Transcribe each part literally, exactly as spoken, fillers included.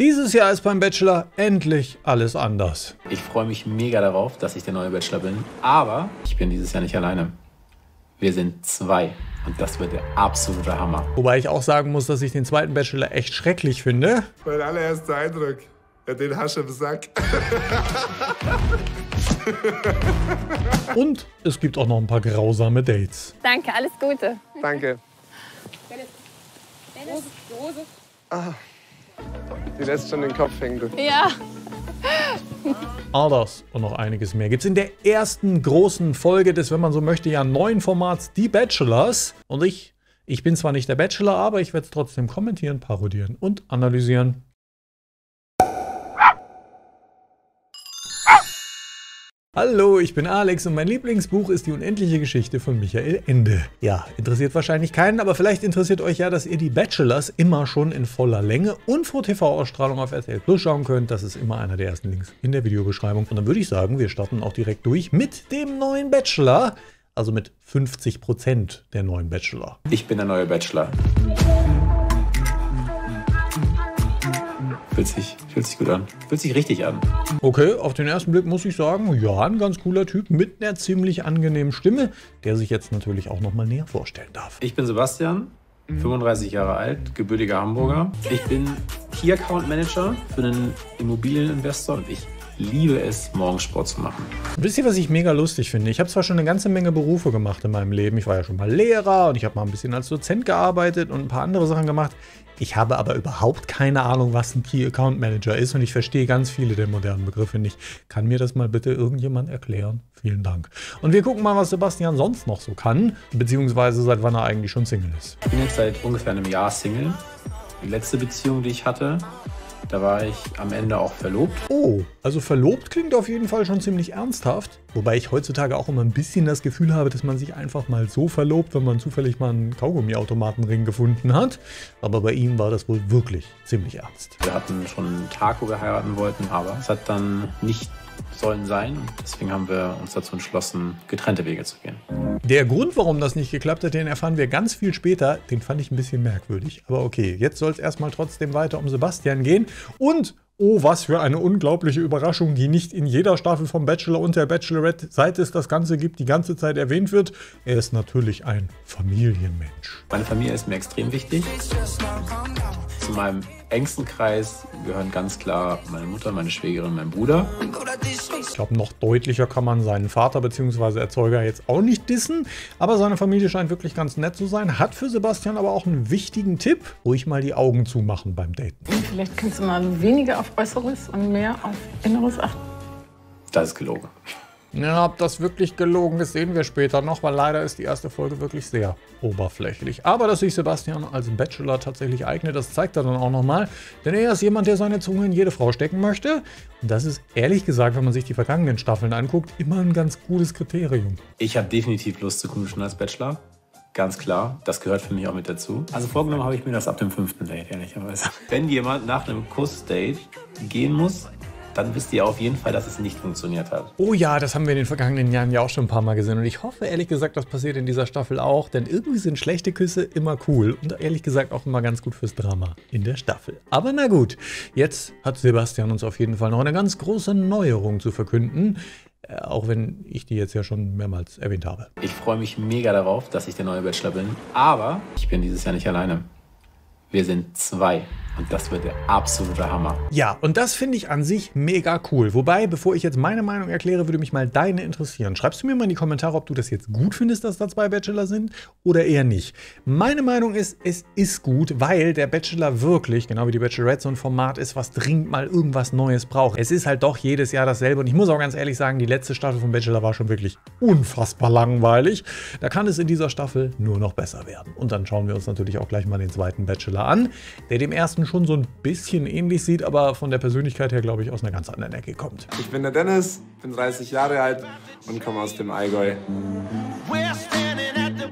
Dieses Jahr ist beim Bachelor endlich alles anders. Ich freue mich mega darauf, dass ich der neue Bachelor bin. Aber ich bin dieses Jahr nicht alleine. Wir sind zwei. Und das wird der absolute Hammer. Wobei ich auch sagen muss, dass ich den zweiten Bachelor echt schrecklich finde. Mein allererster Eindruck. Ja, den Hasch im Sack. Und es gibt auch noch ein paar grausame Dates. Danke, alles Gute. Danke. Dennis. Dennis. Rose. Rose. Ah. Die lässt schon den Kopf hängen. Ja. All das und noch einiges mehr gibt's in der ersten großen Folge des, wenn man so möchte, ja neuen Formats Die Bachelors. Und ich, ich bin zwar nicht der Bachelor, aber ich werde es trotzdem kommentieren, parodieren und analysieren. Hallo, ich bin Alex und mein Lieblingsbuch ist Die unendliche Geschichte von Michael Ende. Ja, interessiert wahrscheinlich keinen, aber vielleicht interessiert euch ja, dass ihr die Bachelors immer schon in voller Länge und vor T V-Ausstrahlung auf R T L Plus schauen könnt. Das ist immer einer der ersten Links in der Videobeschreibung. Und dann würde ich sagen, wir starten auch direkt durch mit dem neuen Bachelor. Also mit fünfzig Prozent der neuen Bachelor. Ich bin der neue Bachelor. Fühlt sich, fühlt sich gut an. Fühlt sich richtig an. Okay, auf den ersten Blick muss ich sagen, ja, ein ganz cooler Typ mit einer ziemlich angenehmen Stimme, der sich jetzt natürlich auch noch mal näher vorstellen darf. Ich bin Sebastian, fünfunddreißig Jahre alt, gebürtiger Hamburger. Ich bin Key Account Manager für einen Immobilieninvestor und ich liebe es, morgens Sport zu machen. Wisst ihr, was ich mega lustig finde? Ich habe zwar schon eine ganze Menge Berufe gemacht in meinem Leben. Ich war ja schon mal Lehrer und ich habe mal ein bisschen als Dozent gearbeitet und ein paar andere Sachen gemacht. Ich habe aber überhaupt keine Ahnung, was ein Key Account Manager ist und ich verstehe ganz viele der modernen Begriffe nicht. Kann mir das mal bitte irgendjemand erklären? Vielen Dank. Und wir gucken mal, was Sebastian sonst noch so kann, beziehungsweise seit wann er eigentlich schon Single ist. Ich bin jetzt seit ungefähr einem Jahr Single. Die letzte Beziehung, die ich hatte, da war ich am Ende auch verlobt. Oh, also verlobt klingt auf jeden Fall schon ziemlich ernsthaft. Wobei ich heutzutage auch immer ein bisschen das Gefühl habe, dass man sich einfach mal so verlobt, wenn man zufällig mal einen Kaugummi-Automatenring gefunden hat. Aber bei ihm war das wohl wirklich ziemlich ernst. Wir hatten schon einen Tag, wo wir heiraten wollten, aber es hat dann nicht sollen sein. Deswegen haben wir uns dazu entschlossen, getrennte Wege zu gehen. Der Grund, warum das nicht geklappt hat, den erfahren wir ganz viel später. Den fand ich ein bisschen merkwürdig. Aber okay, jetzt soll es erstmal trotzdem weiter um Sebastian gehen. Und, oh, was für eine unglaubliche Überraschung, die nicht in jeder Staffel vom Bachelor und der Bachelorette, seit es das Ganze gibt, die ganze Zeit erwähnt wird. Er ist natürlich ein Familienmensch. Meine Familie ist mir extrem wichtig. Zu meinem engsten Kreis gehören ganz klar meine Mutter, meine Schwägerin, mein Bruder. Ich glaube, noch deutlicher kann man seinen Vater bzw. Erzeuger jetzt auch nicht dissen. Aber seine Familie scheint wirklich ganz nett zu sein. Hat für Sebastian aber auch einen wichtigen Tipp. Ruhig mal die Augen zumachen beim Daten. Vielleicht kannst du mal weniger auf Äußeres und mehr auf Inneres achten. Das ist gelogen. Ja, ob das wirklich gelogen ist, sehen wir später noch, weil leider ist die erste Folge wirklich sehr oberflächlich. Aber dass sich Sebastian als Bachelor tatsächlich eignet, das zeigt er dann auch nochmal. Denn er ist jemand, der seine Zunge in jede Frau stecken möchte. Und das ist ehrlich gesagt, wenn man sich die vergangenen Staffeln anguckt, immer ein ganz gutes Kriterium. Ich habe definitiv Lust zu knutschen als Bachelor. Ganz klar, das gehört für mich auch mit dazu. Also vorgenommen habe ich mir das ab dem fünften Date, ehrlicherweise. Wenn jemand nach einem Kuss-Date gehen muss, dann wisst ihr auf jeden Fall, dass es nicht funktioniert hat. Oh ja, das haben wir in den vergangenen Jahren ja auch schon ein paar Mal gesehen. Und ich hoffe, ehrlich gesagt, das passiert in dieser Staffel auch. Denn irgendwie sind schlechte Küsse immer cool. Und ehrlich gesagt auch immer ganz gut fürs Drama in der Staffel. Aber na gut, jetzt hat Sebastian uns auf jeden Fall noch eine ganz große Neuerung zu verkünden. Äh, auch wenn ich die jetzt ja schon mehrmals erwähnt habe. Ich freue mich mega darauf, dass ich der neue Bachelor bin. Aber ich bin dieses Jahr nicht alleine. Wir sind zwei. Und das wird der absolute Hammer. Ja, und das finde ich an sich mega cool. Wobei, bevor ich jetzt meine Meinung erkläre, würde mich mal deine interessieren. Schreibst du mir mal in die Kommentare, ob du das jetzt gut findest, dass da zwei Bachelor sind oder eher nicht. Meine Meinung ist, es ist gut, weil der Bachelor wirklich, genau wie die Bachelorette, so ein Format ist, was dringend mal irgendwas Neues braucht. Es ist halt doch jedes Jahr dasselbe. Und ich muss auch ganz ehrlich sagen, die letzte Staffel vom Bachelor war schon wirklich unfassbar langweilig. Da kann es in dieser Staffel nur noch besser werden. Und dann schauen wir uns natürlich auch gleich mal den zweiten Bachelor an, der dem ersten schon so ein bisschen ähnlich sieht, aber von der Persönlichkeit her, glaube ich, aus einer ganz anderen Ecke kommt. Ich bin der Dennis, bin dreißig Jahre alt und komme aus dem Allgäu.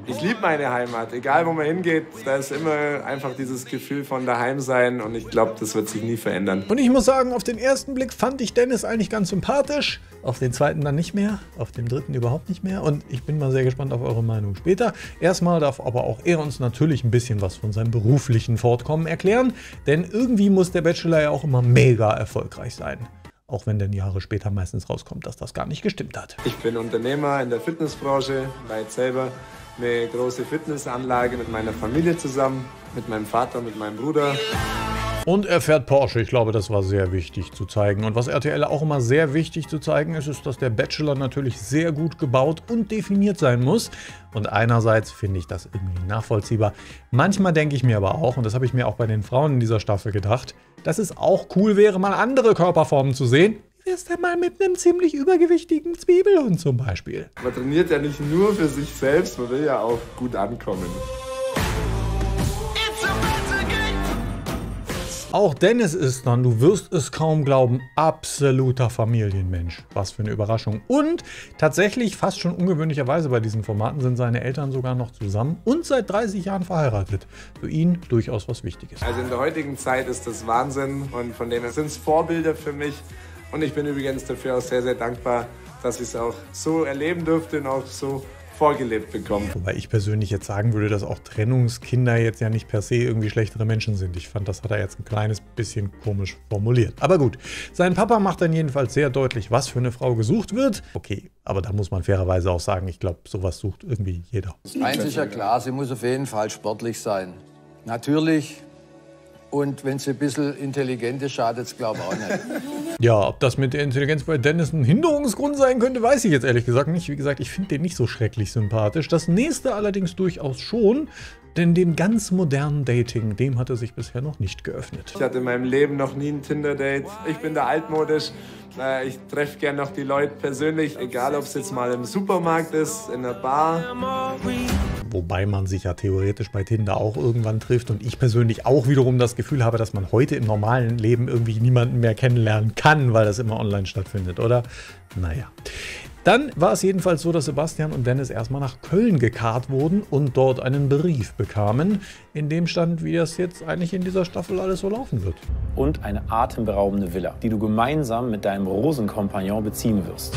Ich Ich liebe meine Heimat. Egal, wo man hingeht, da ist immer einfach dieses Gefühl von daheim sein. Und ich glaube, das wird sich nie verändern. Und ich muss sagen, auf den ersten Blick fand ich Dennis eigentlich ganz sympathisch. Auf den zweiten dann nicht mehr. Auf dem dritten überhaupt nicht mehr. Und ich bin mal sehr gespannt auf eure Meinung später. Erstmal darf aber auch er uns natürlich ein bisschen was von seinem beruflichen Fortkommen erklären. Denn irgendwie muss der Bachelor ja auch immer mega erfolgreich sein. Auch wenn dann Jahre später meistens rauskommt, dass das gar nicht gestimmt hat. Ich bin Unternehmer in der Fitnessbranche, leite selber eine große Fitnessanlage mit meiner Familie zusammen, mit meinem Vater, mit meinem Bruder. Und er fährt Porsche. Ich glaube, das war sehr wichtig zu zeigen. Und was R T L auch immer sehr wichtig zu zeigen ist, ist, dass der Bachelor natürlich sehr gut gebaut und definiert sein muss. Und einerseits finde ich das irgendwie nachvollziehbar. Manchmal denke ich mir aber auch, und das habe ich mir auch bei den Frauen in dieser Staffel gedacht, dass es auch cool wäre, mal andere Körperformen zu sehen. Wie wär's denn mal mit einem ziemlich übergewichtigen Zwiebelhund zum Beispiel? Man trainiert ja nicht nur für sich selbst, man will ja auch gut ankommen. Auch Dennis ist dann, du wirst es kaum glauben, absoluter Familienmensch. Was für eine Überraschung. Und tatsächlich, fast schon ungewöhnlicherweise bei diesen Formaten, sind seine Eltern sogar noch zusammen und seit dreißig Jahren verheiratet. Für ihn durchaus was Wichtiges. Also in der heutigen Zeit ist das Wahnsinn und von dem her sind es Vorbilder für mich. Und ich bin übrigens dafür auch sehr, sehr dankbar, dass ich es auch so erleben durfte und auch so vorgelebt bekommen. Wobei ich persönlich jetzt sagen würde, dass auch Trennungskinder jetzt ja nicht per se irgendwie schlechtere Menschen sind. Ich fand, das hat er jetzt ein kleines bisschen komisch formuliert. Aber gut, sein Papa macht dann jedenfalls sehr deutlich, was für eine Frau gesucht wird. Okay, aber da muss man fairerweise auch sagen, ich glaube, sowas sucht irgendwie jeder. Eins ist ja klar, sie muss auf jeden Fall sportlich sein. Natürlich. Und wenn sie ein bisschen intelligent ist, schadet es, glaube ich, auch nicht. Ja, ob das mit der Intelligenz bei Dennis ein Hinderungsgrund sein könnte, weiß ich jetzt ehrlich gesagt nicht. Wie gesagt, ich finde den nicht so schrecklich sympathisch. Das nächste allerdings durchaus schon, denn dem ganz modernen Dating, dem hat er sich bisher noch nicht geöffnet. Ich hatte in meinem Leben noch nie ein Tinder-Date. Ich bin da altmodisch. Ich treffe gern noch die Leute persönlich, egal ob es jetzt mal im Supermarkt ist, in der Bar. Wobei man sich ja theoretisch bei Tinder auch irgendwann trifft und ich persönlich auch wiederum das Gefühl habe, dass man heute im normalen Leben irgendwie niemanden mehr kennenlernen kann, weil das immer online stattfindet, oder? Naja. Dann war es jedenfalls so, dass Sebastian und Dennis erstmal nach Köln gekarrt wurden und dort einen Brief bekamen, in dem stand, wie das jetzt eigentlich in dieser Staffel alles so laufen wird. Und eine atemberaubende Villa, die du gemeinsam mit deinem Rosenkompagnon beziehen wirst.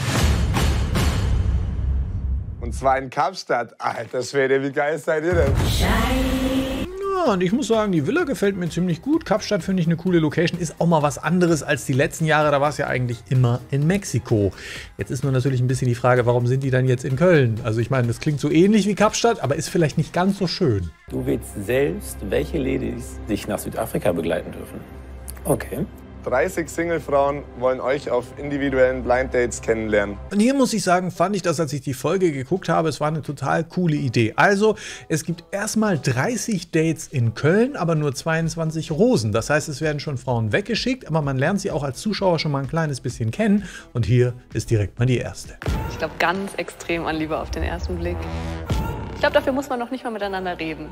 Und zwar in Kapstadt. Alter Schwede, wie geil seid ihr denn? Ja, und ich muss sagen, die Villa gefällt mir ziemlich gut. Kapstadt finde ich eine coole Location. Ist auch mal was anderes als die letzten Jahre. Da war es ja eigentlich immer in Mexiko. Jetzt ist nur natürlich ein bisschen die Frage, warum sind die dann jetzt in Köln? Also ich meine, das klingt so ähnlich wie Kapstadt, aber ist vielleicht nicht ganz so schön. Du willst selbst, welche Ladies dich nach Südafrika begleiten dürfen. Okay. dreißig Singlefrauen wollen euch auf individuellen Blind Dates kennenlernen. Und hier muss ich sagen, fand ich das, als ich die Folge geguckt habe, es war eine total coole Idee. Also, es gibt erstmal dreißig Dates in Köln, aber nur zweiundzwanzig Rosen. Das heißt, es werden schon Frauen weggeschickt, aber man lernt sie auch als Zuschauer schon mal ein kleines bisschen kennen. Und hier ist direkt mal die erste. Ich glaube, ganz extrem an Liebe auf den ersten Blick. Ich glaube, dafür muss man noch nicht mal miteinander reden.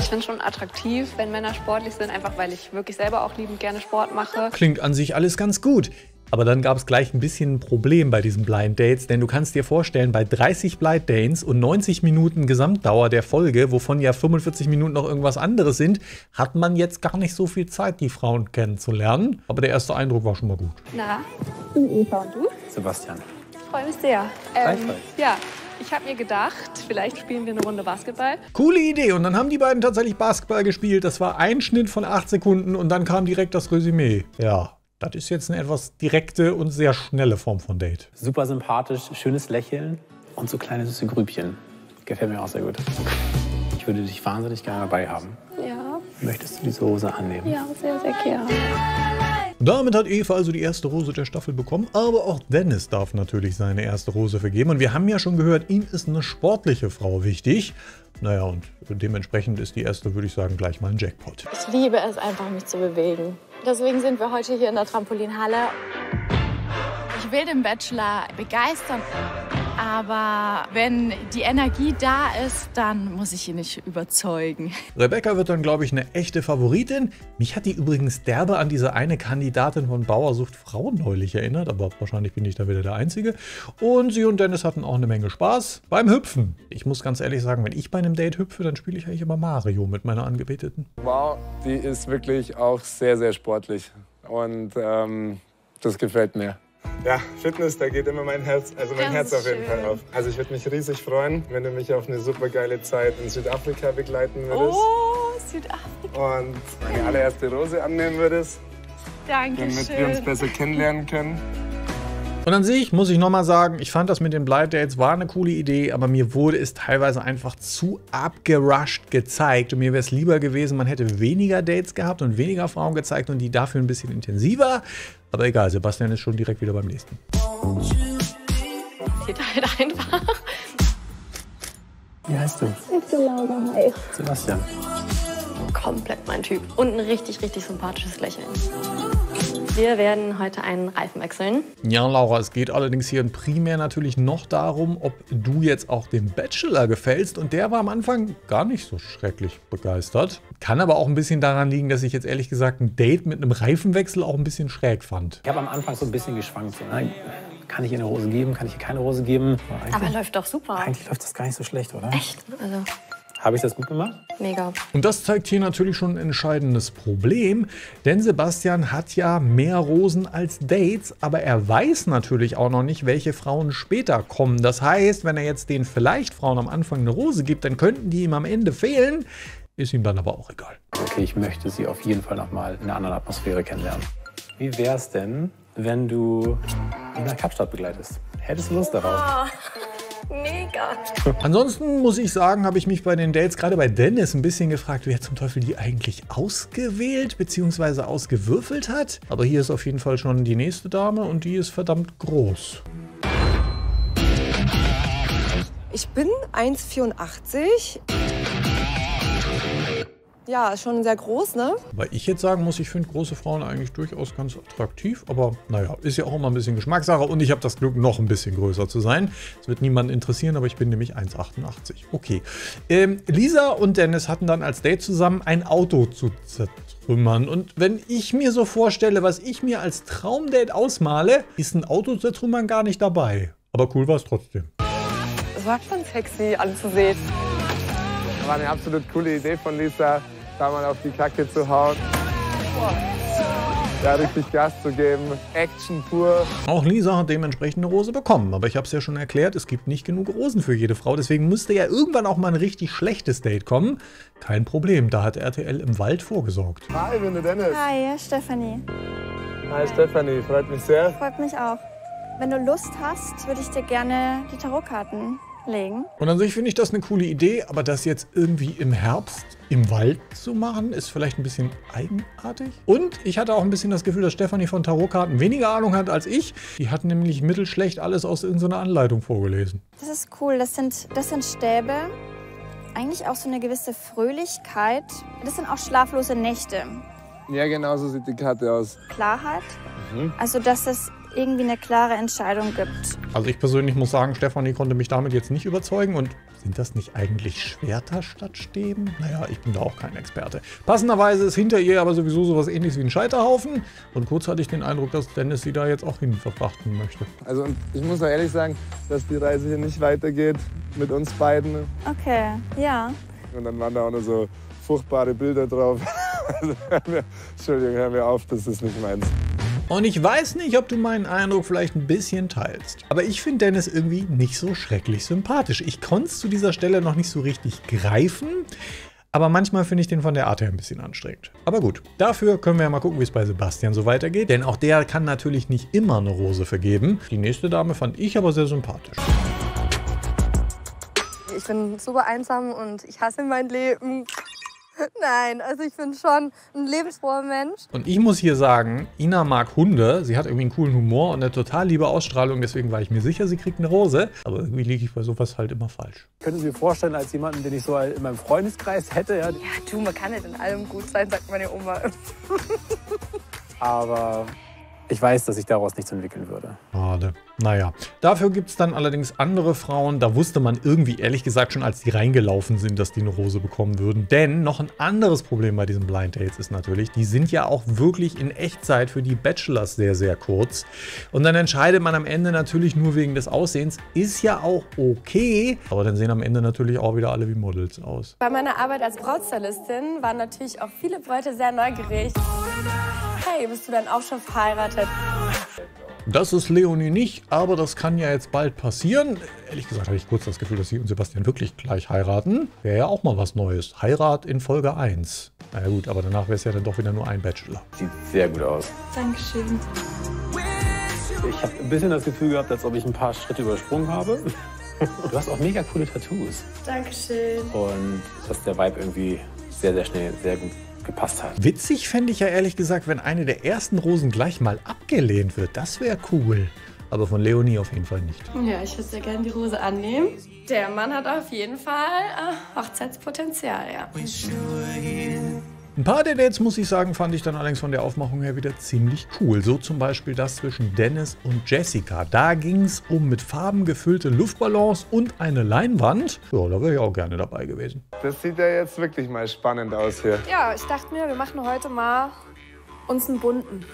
Ich finde schon attraktiv, wenn Männer sportlich sind, einfach weil ich wirklich selber auch liebend gerne Sport mache. Klingt an sich alles ganz gut. Aber dann gab es gleich ein bisschen ein Problem bei diesen Blind Dates, denn du kannst dir vorstellen, bei dreißig Blind Dates und neunzig Minuten Gesamtdauer der Folge, wovon ja fünfundvierzig Minuten noch irgendwas anderes sind, hat man jetzt gar nicht so viel Zeit, die Frauen kennenzulernen. Aber der erste Eindruck war schon mal gut. Na, ich bin Eva und du? Sebastian. Ich freue mich sehr. Ähm, ja. Ich habe mir gedacht, vielleicht spielen wir eine Runde Basketball. Coole Idee. Und dann haben die beiden tatsächlich Basketball gespielt. Das war ein Schnitt von acht Sekunden und dann kam direkt das Resümee. Ja, das ist jetzt eine etwas direkte und sehr schnelle Form von Date. Super sympathisch, schönes Lächeln und so kleine süße Grübchen. Gefällt mir auch sehr gut. Ich würde dich wahnsinnig gerne dabei haben. Ja. Möchtest du diese Hose annehmen? Ja, sehr, sehr gerne. Damit hat Eva also die erste Rose der Staffel bekommen, aber auch Dennis darf natürlich seine erste Rose vergeben. Und wir haben ja schon gehört, ihm ist eine sportliche Frau wichtig. Naja, und dementsprechend ist die erste, würde ich sagen, gleich mal ein Jackpot. Ich liebe es einfach, mich zu bewegen. Deswegen sind wir heute hier in der Trampolinhalle. Ich will den Bachelor begeistern. Aber wenn die Energie da ist, dann muss ich ihn nicht überzeugen. Rebecca wird dann, glaube ich, eine echte Favoritin. Mich hat die übrigens derbe an diese eine Kandidatin von Bauer sucht Frau neulich erinnert, aber wahrscheinlich bin ich da wieder der Einzige. Und sie und Dennis hatten auch eine Menge Spaß beim Hüpfen. Ich muss ganz ehrlich sagen, wenn ich bei einem Date hüpfe, dann spiele ich eigentlich immer Mario mit meiner Angebeteten. Wow, die ist wirklich auch sehr, sehr sportlich. Und ähm, das gefällt mir. Ja, Fitness, da geht immer mein Herz, also mein Herz auf jeden Fall auf. Also ich würde mich riesig freuen, wenn du mich auf eine super geile Zeit in Südafrika begleiten würdest. Oh, Südafrika. Und meine allererste Rose annehmen würdest. Dankeschön. Damit wir uns besser kennenlernen können. Und an sich muss ich nochmal sagen, ich fand das mit den Blind-Dates war eine coole Idee, aber mir wurde es teilweise einfach zu abgerusht gezeigt. Und mir wäre es lieber gewesen, man hätte weniger Dates gehabt und weniger Frauen gezeigt und die dafür ein bisschen intensiver. Aber egal, Sebastian ist schon direkt wieder beim nächsten. Geht halt einfach. Wie heißt du? Ich bin Laura. Hi. Sebastian. Komplett mein Typ. Und ein richtig, richtig sympathisches Lächeln. Wir werden heute einen Reifen wechseln. Ja, Laura, es geht allerdings hier primär natürlich noch darum, ob du jetzt auch dem Bachelor gefällst. Und der war am Anfang gar nicht so schrecklich begeistert. Kann aber auch ein bisschen daran liegen, dass ich jetzt ehrlich gesagt ein Date mit einem Reifenwechsel auch ein bisschen schräg fand. Ich habe am Anfang so ein bisschen geschwankt. So, nein, kann ich ihr eine Hose geben, kann ich ihr keine Hose geben? Aber läuft doch super. Eigentlich läuft das gar nicht so schlecht, oder? Echt? Also... Habe ich das gut gemacht? Mega. Und das zeigt hier natürlich schon ein entscheidendes Problem, denn Sebastian hat ja mehr Rosen als Dates, aber er weiß natürlich auch noch nicht, welche Frauen später kommen. Das heißt, wenn er jetzt den vielleicht Frauen am Anfang eine Rose gibt, dann könnten die ihm am Ende fehlen, ist ihm dann aber auch egal. Okay, ich möchte sie auf jeden Fall nochmal in einer anderen Atmosphäre kennenlernen. Wie wär's denn, wenn du ihn nach Kapstadt begleitest? Hättest du Lust darauf? Oh. Mega. Ansonsten muss ich sagen, habe ich mich bei den Dates, gerade bei Dennis, ein bisschen gefragt, wer zum Teufel die eigentlich ausgewählt bzw. ausgewürfelt hat. Aber hier ist auf jeden Fall schon die nächste Dame und die ist verdammt groß. Ich bin eins Meter vierundachtzig. Ja, schon sehr groß, ne? Weil ich jetzt sagen muss, ich finde große Frauen eigentlich durchaus ganz attraktiv. Aber naja, ist ja auch immer ein bisschen Geschmackssache. Und ich habe das Glück, noch ein bisschen größer zu sein. Das wird niemanden interessieren, aber ich bin nämlich eins Meter achtundachtzig. Okay. Ähm, Lisa und Dennis hatten dann als Date zusammen ein Auto zu zertrümmern. Und wenn ich mir so vorstelle, was ich mir als Traumdate ausmale, ist ein Auto zu zertrümmern gar nicht dabei. Aber cool war es trotzdem. Es war schon sexy anzusehen. War eine absolut coole Idee von Lisa, da mal auf die Kacke zu hauen, da richtig Gas zu geben, Action pur. Auch Lisa hat dementsprechend eine Rose bekommen, aber ich habe es ja schon erklärt, es gibt nicht genug Rosen für jede Frau, deswegen müsste ja irgendwann auch mal ein richtig schlechtes Date kommen. Kein Problem, da hat R T L im Wald vorgesorgt. Hi, ich bin der Dennis. Hi, Stefanie. Hi, Stefanie, freut mich sehr. Freut mich auch. Wenn du Lust hast, würde ich dir gerne die Tarotkarten legen. Und an sich finde ich das eine coole Idee, aber das jetzt irgendwie im Herbst im Wald zu machen, ist vielleicht ein bisschen eigenartig. Und ich hatte auch ein bisschen das Gefühl, dass Stefanie von Tarotkarten weniger Ahnung hat als ich. Die hat nämlich mittelschlecht alles aus irgendeiner Anleitung vorgelesen. Das ist cool. Das sind, das sind Stäbe. Eigentlich auch so eine gewisse Fröhlichkeit. Das sind auch schlaflose Nächte. Ja, genau so sieht die Karte aus. Klarheit. Mhm. Also, dass es irgendwie eine klare Entscheidung gibt. Also ich persönlich muss sagen, Stefanie konnte mich damit jetzt nicht überzeugen. Und sind das nicht eigentlich Schwerter statt Stäben? Naja, ich bin da auch kein Experte. Passenderweise ist hinter ihr aber sowieso sowas ähnliches wie ein Scheiterhaufen. Und kurz hatte ich den Eindruck, dass Dennis sie da jetzt auch hin verfrachten möchte. Also und ich muss auch ehrlich sagen, dass die Reise hier nicht weitergeht mit uns beiden. Okay, ja. Und dann waren da auch nur so furchtbare Bilder drauf. Also, Entschuldigung, hör mir auf, das ist nicht meins. Und ich weiß nicht, ob du meinen Eindruck vielleicht ein bisschen teilst. Aber ich finde Dennis irgendwie nicht so schrecklich sympathisch. Ich konnte es zu dieser Stelle noch nicht so richtig greifen. Aber manchmal finde ich den von der Art her ein bisschen anstrengend. Aber gut, dafür können wir ja mal gucken, wie es bei Sebastian so weitergeht. Denn auch der kann natürlich nicht immer eine Rose vergeben. Die nächste Dame fand ich aber sehr sympathisch. Ich bin super einsam und ich hasse mein Leben. Nein, also ich bin schon ein lebensfroher Mensch. Und ich muss hier sagen, Ina mag Hunde. Sie hat irgendwie einen coolen Humor und eine total liebe Ausstrahlung. Deswegen war ich mir sicher, sie kriegt eine Rose. Aber irgendwie liege ich bei sowas halt immer falsch. Könntest du dir vorstellen, als jemanden, den ich so in meinem Freundeskreis hätte? Ja, ja du, man kann nicht in allem gut sein, sagt meine Oma. Aber Ich weiß, dass ich daraus nichts entwickeln würde. Schade. Naja, dafür gibt es dann allerdings andere Frauen. Da wusste man irgendwie, ehrlich gesagt, schon als die reingelaufen sind, dass die eine Rose bekommen würden. Denn noch ein anderes Problem bei diesen Blind Dates ist natürlich, die sind ja auch wirklich in Echtzeit für die Bachelors sehr, sehr kurz. Und dann entscheidet man am Ende natürlich nur wegen des Aussehens. Ist ja auch okay. Aber dann sehen am Ende natürlich auch wieder alle wie Models aus. Bei meiner Arbeit als Brautstylistin waren natürlich auch viele Bräute sehr neugierig. Hey, bist du dann auch schon verheiratet? Das ist Leonie nicht, aber das kann ja jetzt bald passieren. Ehrlich gesagt hatte ich kurz das Gefühl, dass sie und Sebastian wirklich gleich heiraten. Wäre ja auch mal was Neues. Heirat in Folge eins. Na ja gut, aber danach wäre es ja dann doch wieder nur ein Bachelor. Sieht sehr gut aus. Dankeschön. Ich habe ein bisschen das Gefühl gehabt, als ob ich ein paar Schritte übersprungen habe. Du hast auch mega coole Tattoos. Dankeschön. Und dass der Vibe irgendwie sehr, sehr schnell, sehr gut gepasst hat. Witzig fände ich ja ehrlich gesagt, wenn eine der ersten Rosen gleich mal abgelehnt wird. Das wäre cool. Aber von Leonie auf jeden Fall nicht. Ja, ich würde sehr gerne die Rose annehmen. Der Mann hat auf jeden Fall äh, Hochzeitspotenzial, ja. Ein paar der Dates, muss ich sagen, fand ich dann allerdings von der Aufmachung her wieder ziemlich cool. So zum Beispiel das zwischen Dennis und Jessica. Da ging es um mit Farben gefüllte Luftballons und eine Leinwand. Ja, da wäre ich auch gerne dabei gewesen. Das sieht ja jetzt wirklich mal spannend aus hier. Ja, ich dachte mir, wir machen heute mal uns einen bunten.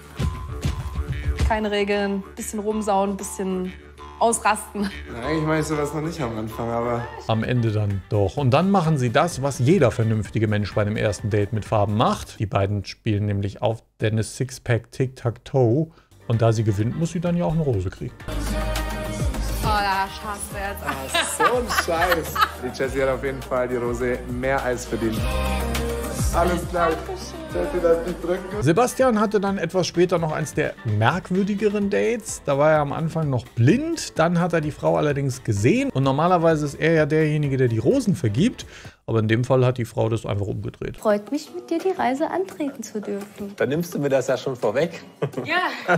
Keine Regeln, bisschen rumsauen, bisschen ausrasten. Na, eigentlich meine ich sowas noch nicht am Anfang, aber... Am Ende dann doch. Und dann machen sie das, was jeder vernünftige Mensch bei einem ersten Date mit Farben macht. Die beiden spielen nämlich auf Dennis Sixpack Tic-Tac-Toe. Und da sie gewinnt, muss sie dann ja auch eine Rose kriegen. Oh, da schaffst du jetzt. Oh, so ein Scheiß. Die Jessie hat auf jeden Fall die Rose mehr als verdient. Alles klar. Sebastian hatte dann etwas später noch eins der merkwürdigeren Dates. Da war er am Anfang noch blind, dann hat er die Frau allerdings gesehen. Und normalerweise ist er ja derjenige, der die Rosen vergibt. Aber in dem Fall hat die Frau das einfach umgedreht. Freut mich, mit dir die Reise antreten zu dürfen. Dann nimmst du mir das ja schon vorweg. Ja,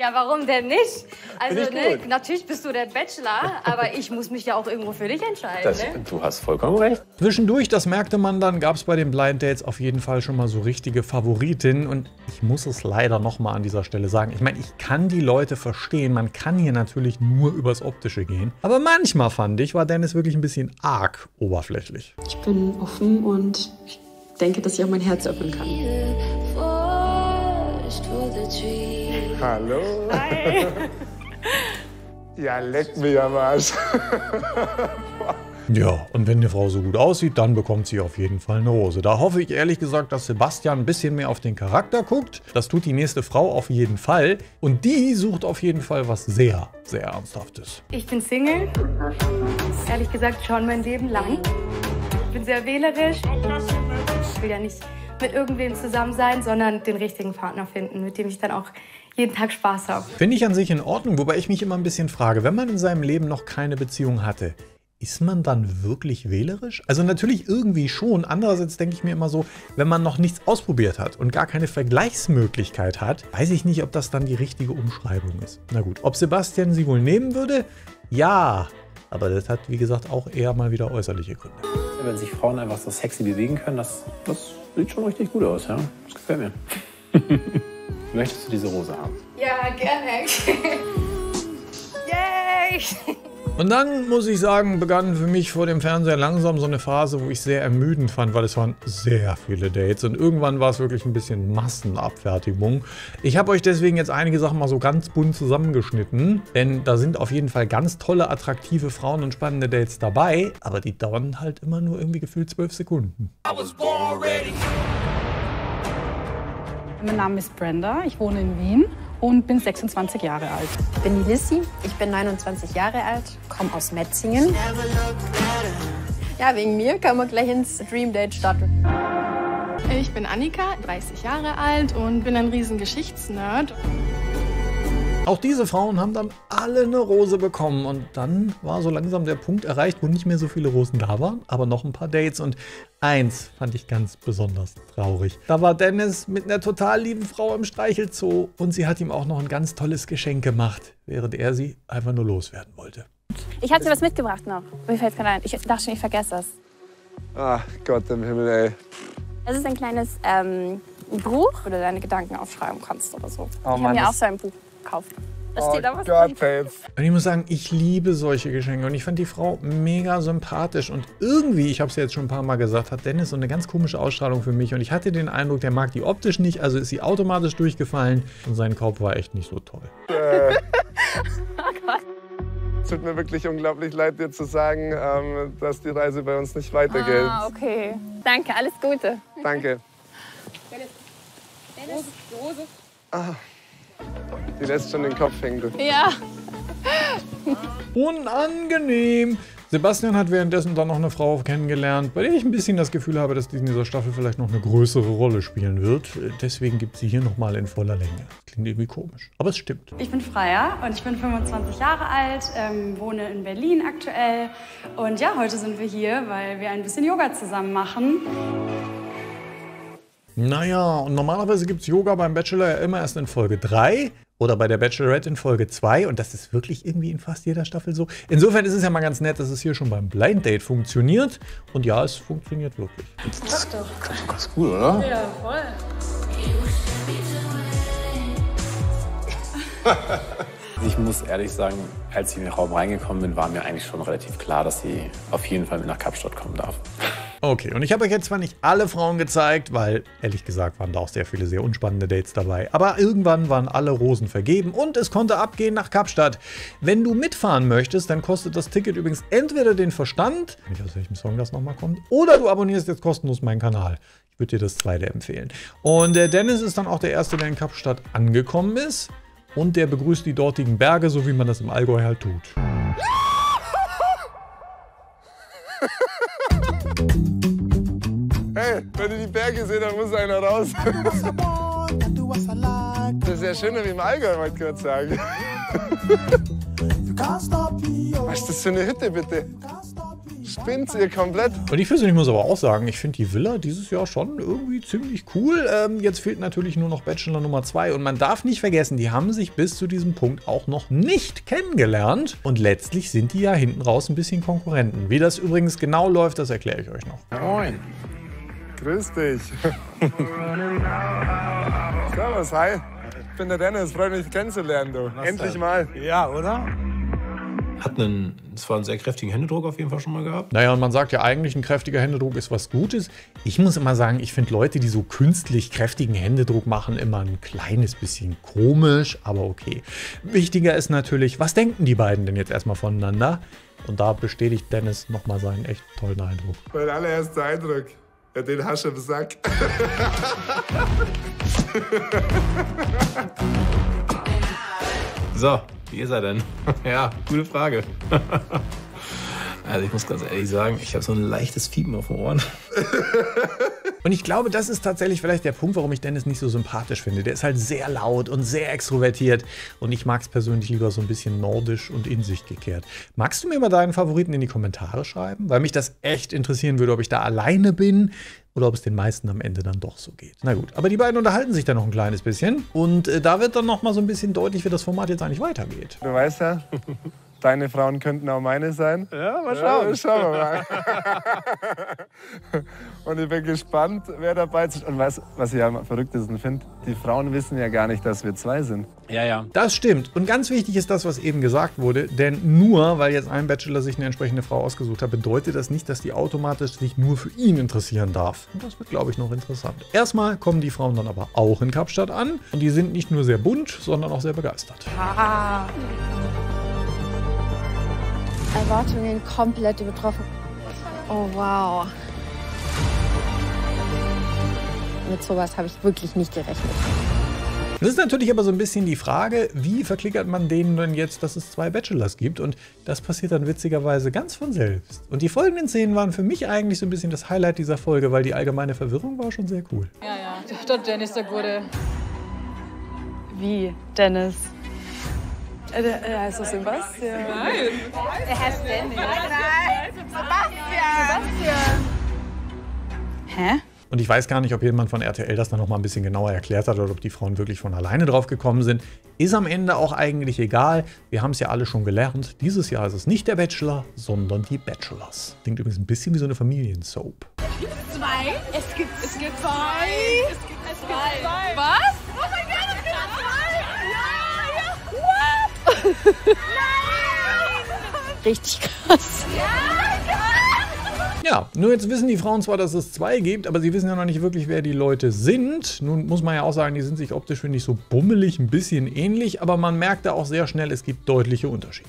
ja, warum denn nicht? Also ne, natürlich bist du der Bachelor, aber ich muss mich ja auch irgendwo für dich entscheiden. Das, ne? Du hast vollkommen recht. Zwischendurch, das merkte man dann, gab es bei den Blind Dates auf jeden Fall schon mal so richtige Favoritinnen. Und ich muss es leider noch mal an dieser Stelle sagen. Ich meine, ich kann die Leute verstehen. Man kann hier natürlich nur übers Optische gehen. Aber manchmal, fand ich, war Dennis wirklich ein bisschen arg oberflächlich. Ich bin offen und ich denke, dass ich auch mein Herz öffnen kann. Hallo. Hi. Ja, leck mich am Arsch. Ja, und wenn eine Frau so gut aussieht, dann bekommt sie auf jeden Fall eine Rose. Da hoffe ich ehrlich gesagt, dass Sebastian ein bisschen mehr auf den Charakter guckt. Das tut die nächste Frau auf jeden Fall. Und die sucht auf jeden Fall was sehr, sehr Ernsthaftes. Ich bin Single. Ehrlich gesagt schon mein Leben lang. Ich bin sehr wählerisch. Ich will ja nicht mit irgendwem zusammen sein, sondern den richtigen Partner finden, mit dem ich dann auch jeden Tag Spaß habe. Finde ich an sich in Ordnung, wobei ich mich immer ein bisschen frage, wenn man in seinem Leben noch keine Beziehung hatte, ist man dann wirklich wählerisch? Also natürlich irgendwie schon. Andererseits denke ich mir immer so, wenn man noch nichts ausprobiert hat und gar keine Vergleichsmöglichkeit hat, weiß ich nicht, ob das dann die richtige Umschreibung ist. Na gut, ob Sebastian sie wohl nehmen würde? Ja, aber das hat, wie gesagt, auch eher mal wieder äußerliche Gründe. Wenn sich Frauen einfach so sexy bewegen können, das, das sieht schon richtig gut aus, ja. Das gefällt mir. Möchtest du diese Rose haben? Ja, gerne. Yay! Und dann, muss ich sagen, begann für mich vor dem Fernseher langsam so eine Phase, wo ich sehr ermüdend fand, weil es waren sehr viele Dates und irgendwann war es wirklich ein bisschen Massenabfertigung. Ich habe euch deswegen jetzt einige Sachen mal so ganz bunt zusammengeschnitten, denn da sind auf jeden Fall ganz tolle, attraktive Frauen und spannende Dates dabei, aber die dauern halt immer nur irgendwie gefühlt zwölf Sekunden. Mein Name ist Brenda, ich wohne in Wien und bin sechsundzwanzig Jahre alt. Ich bin Lissi, ich bin neunundzwanzig Jahre alt, komme aus Metzingen. Ja, wegen mir kann man gleich ins Dream Date starten. Ich bin Annika, dreißig Jahre alt und bin ein riesen Geschichtsnerd. Auch diese Frauen haben dann alle eine Rose bekommen und dann war so langsam der Punkt erreicht, wo nicht mehr so viele Rosen da waren, aber noch ein paar Dates und eins fand ich ganz besonders traurig. Da war Dennis mit einer total lieben Frau im Streichelzoo und sie hat ihm auch noch ein ganz tolles Geschenk gemacht, während er sie einfach nur loswerden wollte. Ich hatte was mitgebracht noch, mir fällt keiner ein. Ich dachte schon, ich vergesse das. Ach Gott im Himmel, ey. Das ist ein kleines ähm, Ein Buch? Oder deine Gedanken aufschreiben kannst oder so. Oh, ich habe mir auch so ein Buch gekauft. Da steht da was drin. Und ich muss sagen, ich liebe solche Geschenke. Und ich fand die Frau mega sympathisch. Und irgendwie, ich habe es ja jetzt schon ein paar Mal gesagt, hat Dennis so eine ganz komische Ausstrahlung für mich. Und ich hatte den Eindruck, der mag die optisch nicht. Also ist sie automatisch durchgefallen. Und sein Kopf war echt nicht so toll. Äh. Oh Gott. Es tut mir wirklich unglaublich leid, dir zu sagen, ähm, dass die Reise bei uns nicht weitergeht. Ah, okay. Danke, alles Gute. Danke. Dennis. Dennis. Rose. Ah. Die lässt schon den Kopf hängen. Ja. Unangenehm. Sebastian hat währenddessen dann noch eine Frau kennengelernt, bei der ich ein bisschen das Gefühl habe, dass die in dieser Staffel vielleicht noch eine größere Rolle spielen wird. Deswegen gibt sie hier nochmal in voller Länge. Klingt irgendwie komisch, aber es stimmt. Ich bin Freya und ich bin fünfundzwanzig Jahre alt, ähm, wohne in Berlin aktuell. Und ja, heute sind wir hier, weil wir ein bisschen Yoga zusammen machen. Naja, und normalerweise gibt es Yoga beim Bachelor ja immer erst in Folge drei oder bei der Bachelorette in Folge zwei. Und das ist wirklich irgendwie in fast jeder Staffel so. Insofern ist es ja mal ganz nett, dass es hier schon beim Blind Date funktioniert. Und ja, es funktioniert wirklich. Das ist doch ganz cool, oder? Ja, voll. Ich muss ehrlich sagen, als ich in den Raum reingekommen bin, war mir eigentlich schon relativ klar, dass sie auf jeden Fall mit nach Kapstadt kommen darf. Okay, und ich habe euch jetzt zwar nicht alle Frauen gezeigt, weil, ehrlich gesagt, waren da auch sehr viele sehr unspannende Dates dabei. Aber irgendwann waren alle Rosen vergeben und es konnte abgehen nach Kapstadt. Wenn du mitfahren möchtest, dann kostet das Ticket übrigens entweder den Verstand, nicht aus welchem Song das nochmal kommt, oder du abonnierst jetzt kostenlos meinen Kanal. Ich würde dir das zweite empfehlen. Und der Dennis ist dann auch der Erste, der in Kapstadt angekommen ist. Und der begrüßt die dortigen Berge, so wie man das im Allgäu halt tut. Hey, wenn ihr die Berge seht, dann muss einer raus. Das ist ja schöner wie im Allgäu, wollte ich gerade sagen. Was ist das für eine Hütte, bitte? Spinnt ihr komplett? Und ich persönlich muss aber auch sagen, ich finde die Villa dieses Jahr schon irgendwie ziemlich cool. Ähm, jetzt fehlt natürlich nur noch Bachelor Nummer zwei. Und man darf nicht vergessen, die haben sich bis zu diesem Punkt auch noch nicht kennengelernt. Und letztlich sind die ja hinten raus ein bisschen Konkurrenten. Wie das übrigens genau läuft, das erkläre ich euch noch. Moin. Grüß dich. Servus, hi. Ich bin der Dennis, freut mich, dich kennenzulernen, du. Endlich mal. Ja, oder? Hat einen, zwar einen sehr kräftigen Händedruck auf jeden Fall schon mal gehabt. Naja, und man sagt ja eigentlich, ein kräftiger Händedruck ist was Gutes. Ich muss immer sagen, ich finde Leute, die so künstlich kräftigen Händedruck machen, immer ein kleines bisschen komisch, aber okay. Wichtiger ist natürlich, was denken die beiden denn jetzt erstmal voneinander? Und da bestätigt Dennis nochmal seinen echt tollen Eindruck. Mein allererster Eindruck, ja, den hast du im Sack. So. Wie ist er denn? Ja, gute Frage. Also ich muss ganz ehrlich sagen, ich habe so ein leichtes Fiepen auf den Ohren. Und ich glaube, das ist tatsächlich vielleicht der Punkt, warum ich Dennis nicht so sympathisch finde. Der ist halt sehr laut und sehr extrovertiert. Und ich mag es persönlich lieber so ein bisschen nordisch und in sich gekehrt. Magst du mir mal deinen Favoriten in die Kommentare schreiben? Weil mich das echt interessieren würde, ob ich da alleine bin oder ob es den meisten am Ende dann doch so geht. Na gut, aber die beiden unterhalten sich dann noch ein kleines bisschen. Und äh, da wird dann noch mal so ein bisschen deutlich, wie das Format jetzt eigentlich weitergeht. Du weißt ja... Deine Frauen könnten auch meine sein. Ja, mal schauen. Ja, schauen wir mal. Und ich bin gespannt, wer dabei ist. Und was, was ich am verrücktesten finde, die Frauen wissen ja gar nicht, dass wir zwei sind. Ja, ja. Das stimmt. Und ganz wichtig ist das, was eben gesagt wurde. Denn nur, weil jetzt ein Bachelor sich eine entsprechende Frau ausgesucht hat, bedeutet das nicht, dass die automatisch sich nur für ihn interessieren darf. Und das wird, glaube ich, noch interessant. Erstmal kommen die Frauen dann aber auch in Kapstadt an. Und die sind nicht nur sehr bunt, sondern auch sehr begeistert. Ah. Erwartungen komplett übertroffen. Oh, wow. Mit sowas habe ich wirklich nicht gerechnet. Das ist natürlich aber so ein bisschen die Frage, wie verklickert man denen denn jetzt, dass es zwei Bachelors gibt? Und das passiert dann witzigerweise ganz von selbst. Und die folgenden Szenen waren für mich eigentlich so ein bisschen das Highlight dieser Folge, weil die allgemeine Verwirrung war schon sehr cool. Ja, ja, der Dennis, der Gute. Wie, Dennis? Er heißt doch Sebastian. Nein. Er heißt Dennis. Nein. Sebastian. Sebastian. Hä? Und ich weiß gar nicht, ob jemand von R T L das dann noch mal ein bisschen genauer erklärt hat oder ob die Frauen wirklich von alleine drauf gekommen sind. Ist am Ende auch eigentlich egal. Wir haben es ja alle schon gelernt. Dieses Jahr ist es nicht der Bachelor, sondern die Bachelors. Klingt übrigens ein bisschen wie so eine Familiensoap. Es gibt zwei. Es gibt, es gibt zwei. Es gibt, es gibt Nein. Was? Oh mein Gott, ich bin frei! Ja, ja. What? Nein! Richtig krass. Ja, ja, nur jetzt wissen die Frauen zwar, dass es zwei gibt, aber sie wissen ja noch nicht wirklich, wer die Leute sind. Nun muss man ja auch sagen, die sind sich optisch, finde ich, so bummelig, ein bisschen ähnlich, aber man merkt da auch sehr schnell, es gibt deutliche Unterschiede.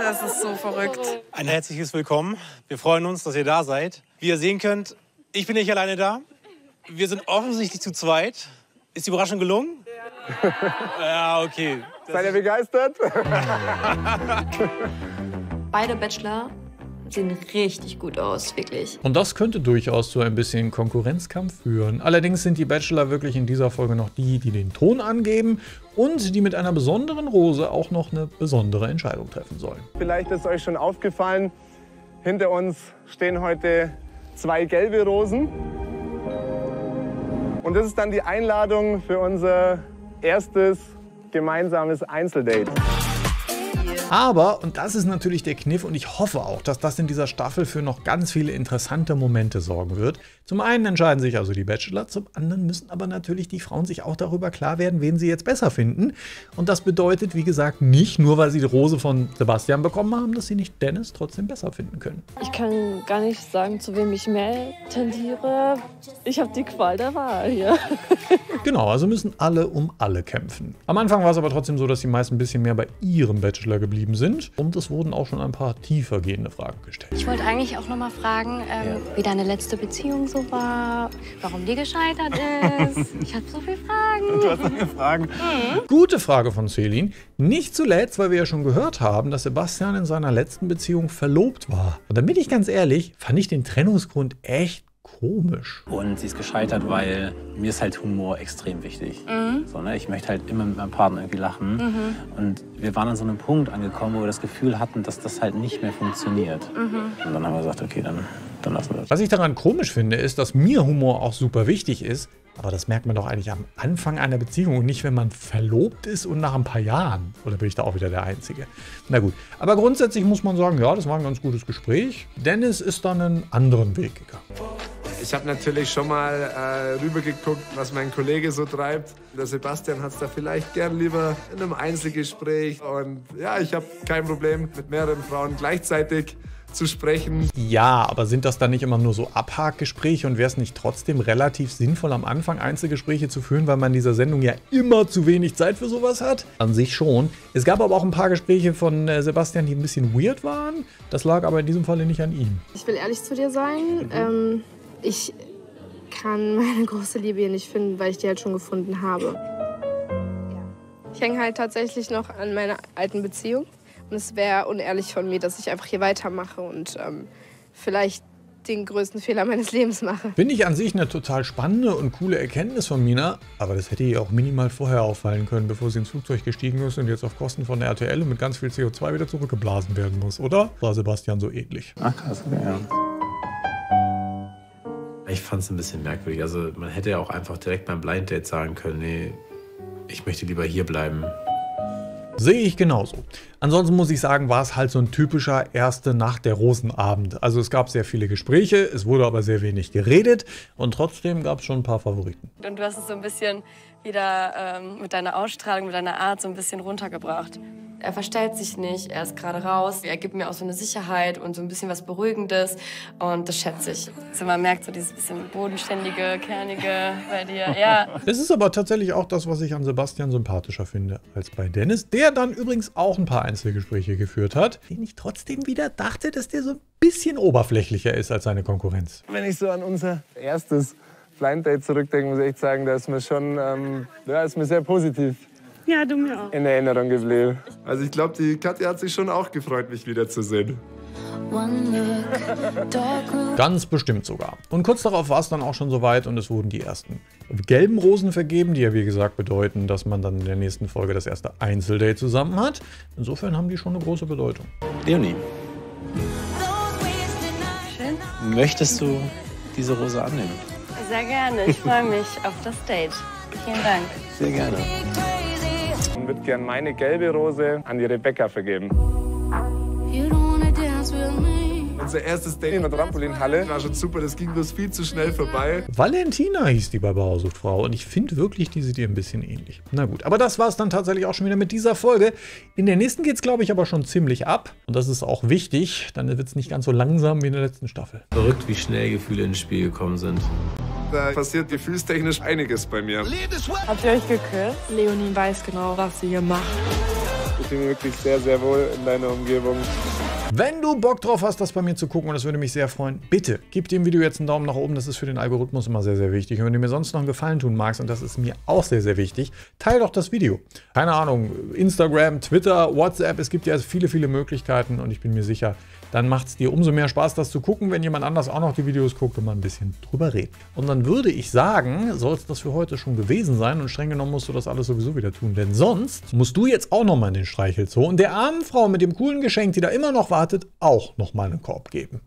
Das ist so verrückt. Ein herzliches Willkommen. Wir freuen uns, dass ihr da seid. Wie ihr sehen könnt, ich bin nicht alleine da. Wir sind offensichtlich zu zweit. Ist die Überraschung gelungen? Ja, ja, okay. Das Seid ihr begeistert? Beide Bachelor sehen richtig gut aus, wirklich. Und das könnte durchaus zu ein bisschen Konkurrenzkampf führen. Allerdings sind die Bachelor wirklich in dieser Folge noch die, die den Ton angeben und die mit einer besonderen Rose auch noch eine besondere Entscheidung treffen sollen. Vielleicht ist euch schon aufgefallen, hinter uns stehen heute zwei gelbe Rosen. Und das ist dann die Einladung für unser erstes gemeinsames Einzeldate. Aber, und das ist natürlich der Kniff, und ich hoffe auch, dass das in dieser Staffel für noch ganz viele interessante Momente sorgen wird. Zum einen entscheiden sich also die Bachelor, zum anderen müssen aber natürlich die Frauen sich auch darüber klar werden, wen sie jetzt besser finden. Und das bedeutet, wie gesagt, nicht nur, weil sie die Rose von Sebastian bekommen haben, dass sie nicht Dennis trotzdem besser finden können. Ich kann gar nicht sagen, zu wem ich mehr tendiere. Ich habe die Qual der Wahl hier. Genau, also müssen alle um alle kämpfen. Am Anfang war es aber trotzdem so, dass die meisten ein bisschen mehr bei ihrem Bachelor geblieben sind. Und es wurden auch schon ein paar tiefergehende Fragen gestellt. Ich wollte eigentlich auch noch mal fragen, ähm, ja. wie deine letzte Beziehung so war, warum die gescheitert ist. Ich habe so viele Fragen. Du hast so viele Fragen. Mhm. Gute Frage von Celine. Nicht zuletzt, weil wir ja schon gehört haben, dass Sebastian in seiner letzten Beziehung verlobt war. Und damit ich ganz ehrlich, fand ich den Trennungsgrund echt komisch. Und sie ist gescheitert, weil mir ist halt Humor extrem wichtig. Mhm. So, ne? Ich möchte halt immer mit meinem Partner irgendwie lachen. Mhm. Und wir waren an so einem Punkt angekommen, wo wir das Gefühl hatten, dass das halt nicht mehr funktioniert. Mhm. Und dann haben wir gesagt, okay, dann, dann lassen wir das. Was ich daran komisch finde, ist, dass mir Humor auch super wichtig ist. Aber das merkt man doch eigentlich am Anfang einer Beziehung und nicht, wenn man verlobt ist und nach ein paar Jahren. Oder bin ich da auch wieder der Einzige? Na gut, aber grundsätzlich muss man sagen, ja, das war ein ganz gutes Gespräch. Dennis ist dann einen anderen Weg gegangen. Ich habe natürlich schon mal äh, rübergeguckt, was mein Kollege so treibt. Der Sebastian hat es da vielleicht gern lieber in einem Einzelgespräch. Und ja, ich habe kein Problem, mit mehreren Frauen gleichzeitig zu sprechen. Ja, aber sind das dann nicht immer nur so Abhakgespräche und wäre es nicht trotzdem relativ sinnvoll, am Anfang Einzelgespräche zu führen, weil man in dieser Sendung ja immer zu wenig Zeit für sowas hat? An sich schon. Es gab aber auch ein paar Gespräche von Sebastian, die ein bisschen weird waren. Das lag aber in diesem Falle nicht an ihm. Ich will ehrlich zu dir sein. Ähm, ich kann meine große Liebe hier nicht finden, weil ich die halt schon gefunden habe. Ich hänge halt tatsächlich noch an meiner alten Beziehung. Und es wäre unehrlich von mir, dass ich einfach hier weitermache und ähm, vielleicht den größten Fehler meines Lebens mache. Finde ich an sich eine total spannende und coole Erkenntnis von Mina. Aber das hätte ihr auch minimal vorher auffallen können, bevor sie ins Flugzeug gestiegen ist und jetzt auf Kosten von der R T L und mit ganz viel C O zwei wieder zurückgeblasen werden muss, oder? War Sebastian so ähnlich. Ach krass, ja. Ich fand es ein bisschen merkwürdig. Also man hätte ja auch einfach direkt beim Blind Date sagen können, nee, ich möchte lieber hier bleiben. Sehe ich genauso. Ansonsten muss ich sagen, war es halt so ein typischer erste Nacht der Rosenabend. Also es gab sehr viele Gespräche, es wurde aber sehr wenig geredet und trotzdem gab es schon ein paar Favoriten. Und du hast es so ein bisschen wieder ähm, mit deiner Ausstrahlung, mit deiner Art so ein bisschen runtergebracht. Er verstellt sich nicht, er ist gerade raus, er gibt mir auch so eine Sicherheit und so ein bisschen was Beruhigendes und das schätze ich. Also man merkt so dieses bisschen bodenständige, kernige bei dir, ja. Es ist aber tatsächlich auch das, was ich an Sebastian sympathischer finde als bei Dennis, der dann übrigens auch ein paar Einzelgespräche geführt hat, den ich trotzdem wieder dachte, dass der so ein bisschen oberflächlicher ist als seine Konkurrenz. Wenn ich so an unser erstes Blind Date zurückdenke, muss ich echt sagen, da ist mir schon, ähm, da ist mir sehr positiv. Ja, du mir auch. In Erinnerung geblieben. Also ich glaube, die Katja hat sich schon auch gefreut, mich wiederzusehen. Ganz bestimmt sogar. Und kurz darauf war es dann auch schon soweit und es wurden die ersten gelben Rosen vergeben, die ja wie gesagt bedeuten, dass man dann in der nächsten Folge das erste Einzeldate zusammen hat. Insofern haben die schon eine große Bedeutung. Leonie, schön. Möchtest du diese Rose annehmen? Sehr gerne. Ich freue mich auf das Date. Vielen Dank. Sehr gerne. Ich würde gerne meine gelbe Rose an die Rebecca vergeben. Unser erstes Date in der Trampolinhalle war schon super, das ging bloß viel zu schnell vorbei. Valentina hieß die bei Bauer sucht Frau und ich finde wirklich, die sieht ihr ein bisschen ähnlich. Na gut, aber das war es dann tatsächlich auch schon wieder mit dieser Folge. In der nächsten geht es, glaube ich, aber schon ziemlich ab. Und das ist auch wichtig, dann wird es nicht ganz so langsam wie in der letzten Staffel. Verrückt, wie schnell Gefühle ins Spiel gekommen sind. Da passiert gefühlstechnisch einiges bei mir. Habt ihr euch geküsst? Leonie weiß genau, was sie hier macht. Ich bin wirklich sehr, sehr wohl in deiner Umgebung. Wenn du Bock drauf hast, das bei mir zu gucken, und das würde mich sehr freuen, bitte gib dem Video jetzt einen Daumen nach oben, das ist für den Algorithmus immer sehr, sehr wichtig. Und wenn du mir sonst noch einen Gefallen tun magst, und das ist mir auch sehr, sehr wichtig, teile doch das Video. Keine Ahnung, Instagram, Twitter, WhatsApp, es gibt ja viele, viele Möglichkeiten und ich bin mir sicher, dann macht es dir umso mehr Spaß, das zu gucken, wenn jemand anders auch noch die Videos guckt und mal ein bisschen drüber redet. Und dann würde ich sagen, soll es das für heute schon gewesen sein und streng genommen musst du das alles sowieso wieder tun, denn sonst musst du jetzt auch nochmal in den Streichelzoo und der armen Frau mit dem coolen Geschenk, die da immer noch war, auch noch mal einen Korb geben.